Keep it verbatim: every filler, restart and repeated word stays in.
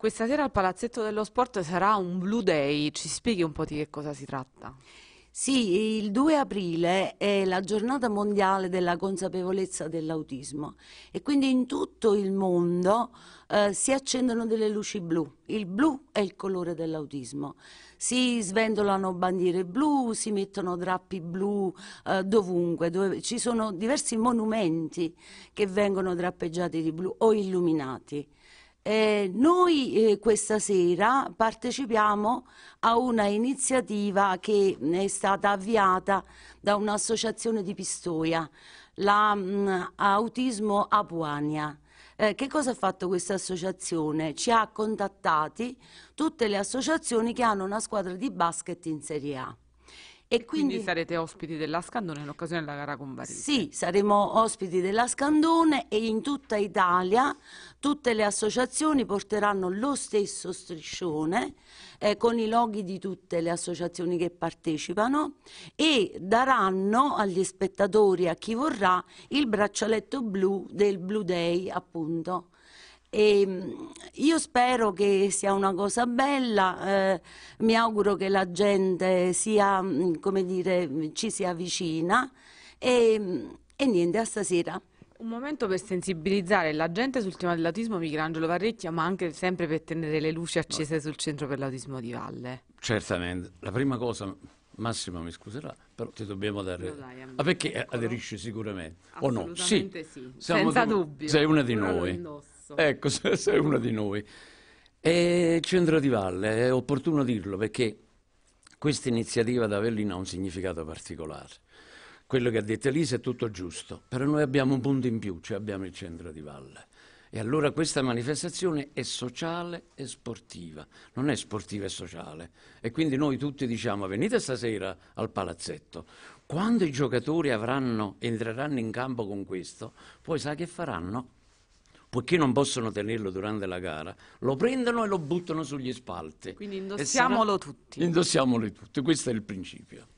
Questa sera al Palazzetto dello Sport sarà un Blue Day, ci spieghi un po' di che cosa si tratta? Sì, il due aprile è la giornata mondiale della consapevolezza dell'autismo e quindi in tutto il mondo eh, si accendono delle luci blu. Il blu è il colore dell'autismo. Si sventolano bandiere blu, si mettono drappi blu eh, dovunque, dove ci sono diversi monumenti che vengono drappeggiati di blu o illuminati. Eh, noi eh, questa sera partecipiamo a una iniziativa che è stata avviata da un'associazione di Pistoia, la mh, Autismo Apuania. Eh, che cosa ha fatto questa associazione? Ci ha contattati tutte le associazioni che hanno una squadra di basket in Serie A. E quindi, quindi sarete ospiti della Scandone in occasione della gara con Varese? Sì, saremo ospiti della Scandone e in tutta Italia tutte le associazioni porteranno lo stesso striscione eh, con i loghi di tutte le associazioni che partecipano e daranno agli spettatori, a chi vorrà, il braccialetto blu del Blue Day, appunto. E io spero che sia una cosa bella, eh, mi auguro che la gente sia, come dire, ci sia vicina e, e niente, a stasera. Un momento per sensibilizzare la gente sul tema dell'autismo, Michelangelo Varrecchia, ma anche sempre per tenere le luci accese sul centro per l'autismo di Valle. Certamente, la prima cosa, Massimo mi scuserà, però ti dobbiamo dare... Dai, ah, perché piccolo. Aderisci sicuramente? O no? Sì, sì. Senza di... dubbio. Sei una di noi. Ecco, sei una di noi. E centro di Valle, è opportuno dirlo perché questa iniziativa da Avellino ha un significato particolare. Quello che ha detto Elisa è tutto giusto, però noi abbiamo un punto in più, cioè abbiamo il centro di Valle. E allora questa manifestazione è sociale e sportiva, non è sportiva e sociale. E quindi noi tutti diciamo venite stasera al palazzetto. Quando i giocatori avranno, entreranno in campo con questo, poi sai che faranno? Poiché non possono tenerlo durante la gara, lo prendono e lo buttano sugli spalti. Quindi indossiamolo sarà... tutti. Indossiamolo tutti, questo è il principio.